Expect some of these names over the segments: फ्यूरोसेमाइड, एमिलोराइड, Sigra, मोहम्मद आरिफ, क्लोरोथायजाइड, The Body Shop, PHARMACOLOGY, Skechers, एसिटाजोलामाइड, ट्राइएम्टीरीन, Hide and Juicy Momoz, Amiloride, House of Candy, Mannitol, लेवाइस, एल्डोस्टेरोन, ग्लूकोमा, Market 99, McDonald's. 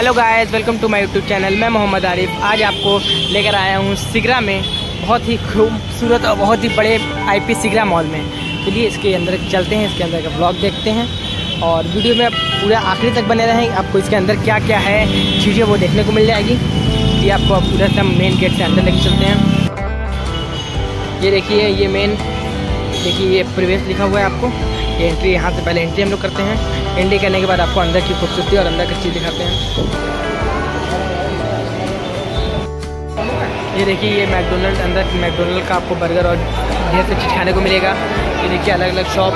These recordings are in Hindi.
Hello guys, welcome to my YouTube channel. मैं मोहम्मद आरिफ आज आपको लेकर आया हूँ सिगरा में, बहुत ही खूबसूरत और बहुत ही बड़े आईपी सिगरा मॉल में। चलिए इसके अंदर चलते हैं, इसके अंदर का ब्लॉग देखते हैं और वीडियो में पूरा आखिरी तक बने रहें। आपको इसके अंदर क्या क्या है चीज़ें वो देखने को मिल जाएगी। ये आपको पूरा हम मेन गेट से अंदर लेके चलते हैं। ये देखिए, ये मेन देखिए ये प्रवेश लिखा हुआ है आपको, एंट्री। यहाँ से पहले एंट्री हम लोग करते हैं। एंट्री करने के बाद आपको अंदर की खूबसूरती और अंदर की चीज़ दिखाते हैं। ये देखिए, ये मैकडोनल्ड, अंदर मैकडोनल्ड का आपको बर्गर और ढेर से चीज़ खाने को मिलेगा। ये देखिए अलग अलग शॉप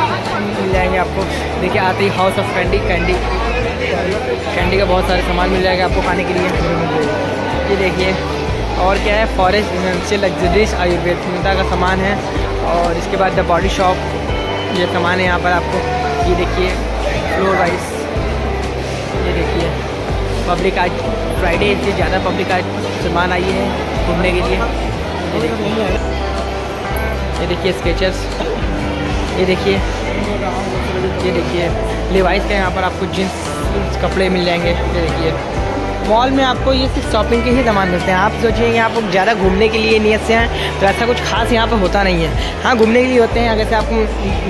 मिल जाएंगे आपको। देखिए आते ही हाउस ऑफ कैंडी, कैंडी का बहुत सारे सामान मिल जाएगा आपको खाने के लिए। ये देखिए और क्या है, फॉरेस्ट से लग्जरीज आयुर्वेदा का सामान है। और इसके बाद द बॉडी शॉप, ये सामान है यहाँ पर आपको। ये देखिए फ्लोर वाइज, ये देखिए पब्लिक आज फ्राइडे से ज़्यादा पब्लिक आज सामान आई है घूमने के लिए। ये देखिए स्केचर्स, ये देखिए लेवाइस का यहाँ पर आपको जींस कपड़े मिल जाएंगे। ये देखिए मॉल में आपको ये सिर्फ शॉपिंग के ही सामान मिलते हैं। आप सोचिए आप ज़्यादा घूमने के लिए नीयत से हैं तो ऐसा कुछ खास यहाँ पर होता नहीं है। हाँ घूमने के लिए होते हैं, अगर से आप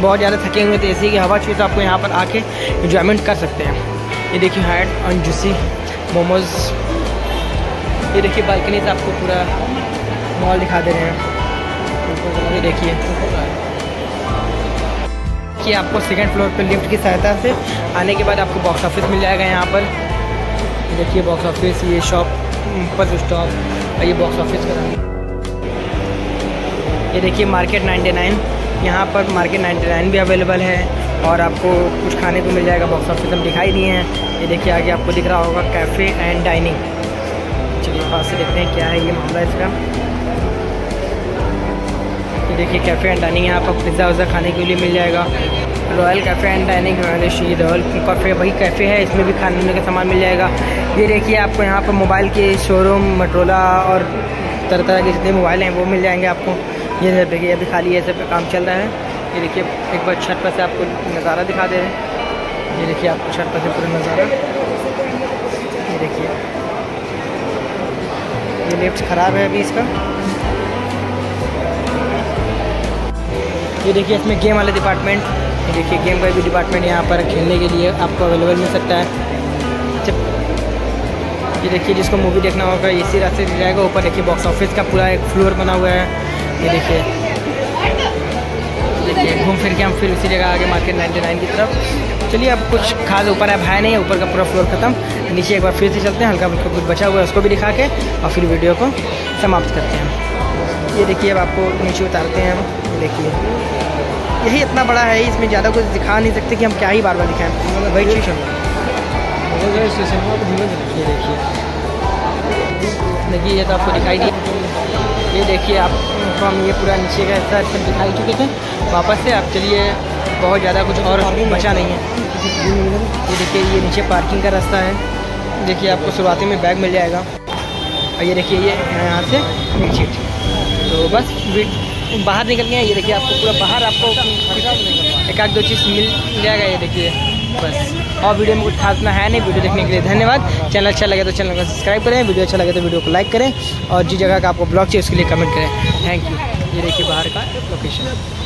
बहुत ज़्यादा थके हुए तो एसी की हवा चाहिए तो आपको यहाँ पर आके एंजॉयमेंट कर सकते हैं। ये देखिए हाइड एंड जूसी मोमोज। ये देखिए बालकनी से आपको पूरा मॉल दिखा दे रहे हैं। ये देखिए कि आपको सेकेंड फ्लोर पर लिफ्ट की सहायता से आने के बाद आपको बॉक्स ऑफिस मिल जाएगा यहाँ पर। देखिए बॉक्स ऑफिस, ये शॉप पर स्टॉक, ये बॉक्स ऑफिस का नाम। ये देखिए मार्केट 99, यहाँ पर मार्केट 99 भी अवेलेबल है और आपको कुछ खाने को मिल जाएगा। बॉक्स ऑफिस हम दिखाई दिए हैं। ये देखिए आगे आपको दिख रहा होगा कैफ़े एंड डाइनिंग। चलिए पास से देखते हैं क्या है ये मामला इसका। ये देखिए कैफ़े एंड डाइनिंग, यहाँ पर पिज़्ज़ा उज़्ज़ा खाने के लिए मिल जाएगा। Royal cafe and dining, royal cafe वही कैफ़े है, इसमें भी खाने का सामान मिल जाएगा। ये देखिए आपको यहाँ पर मोबाइल के शोरूम, मटरोला और तरह तरह के जितने मोबाइल हैं वो मिल जाएंगे आपको। ये सब देखिए अभी खाली है, सब काम चल रहा है। ये देखिए एक बार छत पर से आपको नज़ारा दिखा दे रहे हैं। ये देखिए आपको छत पर से पूरा नज़ारा। ये देखिए ये लिफ्ट ख़राब है अभी इसका। ये देखिए इसमें गेम वाले डिपार्टमेंट, देखिए गेम का भी डिपार्टमेंट यहाँ पर खेलने के लिए आपको अवेलेबल मिल सकता है। ये देखिए जिसको मूवी देखना होगा इसी रास्ते से जाएगा ऊपर। देखिए बॉक्स ऑफिस का पूरा एक फ्लोर बना हुआ है। ये देखिए घूम फिर के हम फिर उसी जगह आगे मार्केट 99 की तरफ। चलिए अब कुछ खास ऊपर अब है नहीं, ऊपर का पूरा फ्लोर खत्म। नीचे एक बार फिर से चलते हैं, हल्का फुल्का कुछ बचा हुआ है उसको भी दिखा के और फिर वीडियो को समाप्त करते हैं। ये देखिए अब आपको नीचे उतारते हैं हम। देखिए यही इतना बड़ा है, इसमें ज़्यादा कुछ दिखा नहीं सकते कि हम क्या ही बार बार दिखाएं। वही चीज़ हम देखिए, ये तो आपको दिखाई दी। ये देखिए आपको हम ये पूरा नीचे का हिस्सा सब दिखाई चुके थे वापस से। आप चलिए बहुत ज़्यादा कुछ और बचा नहीं है। ये देखिए ये नीचे पार्किंग का रास्ता है। देखिए आपको शुरुआती में बैग मिल जाएगा। और ये देखिए ये यहाँ से नीचे तो बस बाहर निकल गए हैं। ये देखिए आपको पूरा बाहर आपको एक आध दो चीज़ मिल जाएगा। ये देखिए बस, और वीडियो में कुछ खासना है नहीं। वीडियो देखने के लिए धन्यवाद। चैनल अच्छा लगे तो चैनल को सब्सक्राइब करें, वीडियो अच्छा लगे तो वीडियो को लाइक करें और जिस जगह का आपको ब्लॉग चाहिए उसके लिए कमेंट करें। Thank you. ये देखिए बाहर का लोकेशन।